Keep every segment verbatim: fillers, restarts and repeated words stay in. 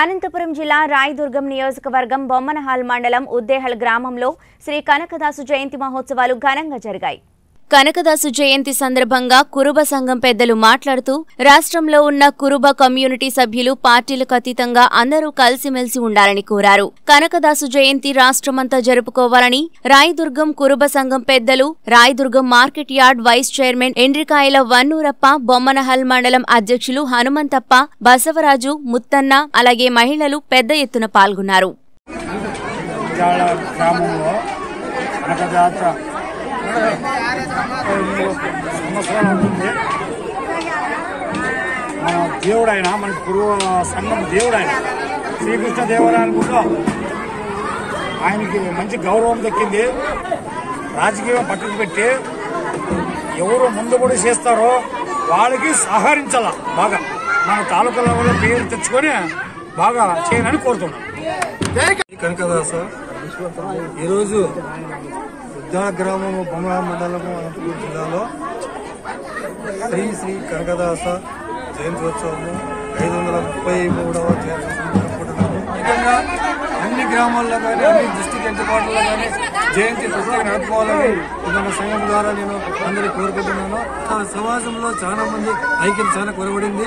అనంతపురం జిల్లా రాయదుర్గం నియోజకవర్గం బొమ్మనహాల్ మండలం ఉద్దేహల్ గ్రామంలో శ్రీ కనకదాసు జయంతి మహోత్సవాలు ఘనంగా జరిగాయి. కనకదాసు జయంతి సందర్భంగా కురుబ సంఘం పెద్దలు మాట్లాడుతూ రాష్ట్రంలో ఉన్న కురుబ కమ్యూనిటీ సభ్యులు పార్టీలకు అతీతంగా అందరూ కలిసిమెలిసి ఉండాలని కోరారు. కనకదాసు జయంతి రాష్ట్రమంతా జరుపుకోవాలని రాయదుర్గం కురుబ సంఘం పెద్దలు Rayadurgam market yard vice chairman Endrikayala Vannurappa, Bommanahal మండలం అధ్యక్షులు హనుమంతప్ప, బసవరాజు, ముత్తన్న అలాగే మహిళలు పెద్ద ఎత్తున పాల్గొన్నారు. సంవత్సరాలు ఉంటుంది. మన దేవుడైన మన గురువు సంఘం దేవుడైన శ్రీకృష్ణ దేవరాయలు కూడా ఆయనకి మంచి గౌరవం దక్కింది. రాజకీయం పట్టుకు పెట్టి ఎవరు ముందు కూడా చేస్తారో వాళ్ళకి సహకరించాల. బాగా మన తాలూకా లెవెల్లో పేరు తెచ్చుకొని బాగా చేయాలని కోరుతున్నాం. కనకదాస ఈరోజు గ్రామము బొమ్మనహాల్ మండలము అనంతపురం జిల్లాలో శ్రీ శ్రీ కనకదాస జయంత్యోత్సవము ఐదు వందల ముప్పై మూడవ జరుపుకుంటున్నాము. ముఖ్యంగా అన్ని గ్రామాల్లో కానీ అన్ని డిస్టిక్ ఎంచుబాటులో కానీ జయంతి ప్రజలకు నడుపుకోవాలని మన సంఘం ద్వారా నేను అందరికీ కోరుకుంటున్నాను. సమాజంలో చాలా మంది ఐక్యం చాలా కొరబడింది.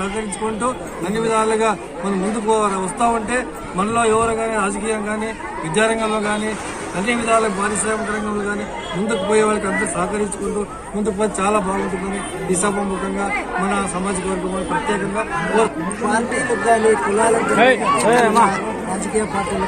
సహకరించుకుంటూ అన్ని విధాలుగా మనం ముందుకు వస్తూ ఉంటే మనలో ఎవరు కానీ రాజకీయం కానీ విద్యారంగంలో కానీ అన్ని విధాల పారిశ్రామిక రంగంలో కానీ ముందుకు పోయే వాళ్ళకి అందరూ సహకరించుకుంటూ ముందుకు పోయి చాలా బాగుంటుందని ఈ సభాముఖంగా మన సామాజిక వర్గం ప్రత్యేకంగా రాజకీయ పార్టీలు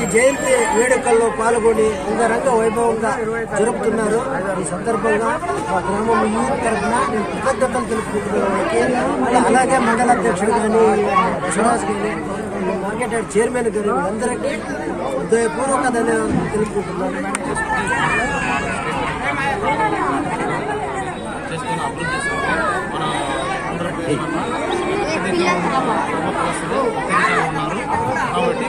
ఈ జయంతి వేడుకల్లో పాల్గొని అంగరంగ వైభవంగా జరుపుతున్నారు. ఈ సందర్భంగా మా గ్రామం యూత్ తరఫున నేను కృతజ్ఞతలు తెలుపుకుంటున్నాను. అలాగే మండల అధ్యక్షుడు కానీ సుహాస్ కానీ మార్కెట్ యార్డ్ చైర్మన్ గారు అందరికీ హృదయపూర్వక ధన్యవాదాలు తెలుపుకుంటున్నాను. ఉన్నారు కాబట్టి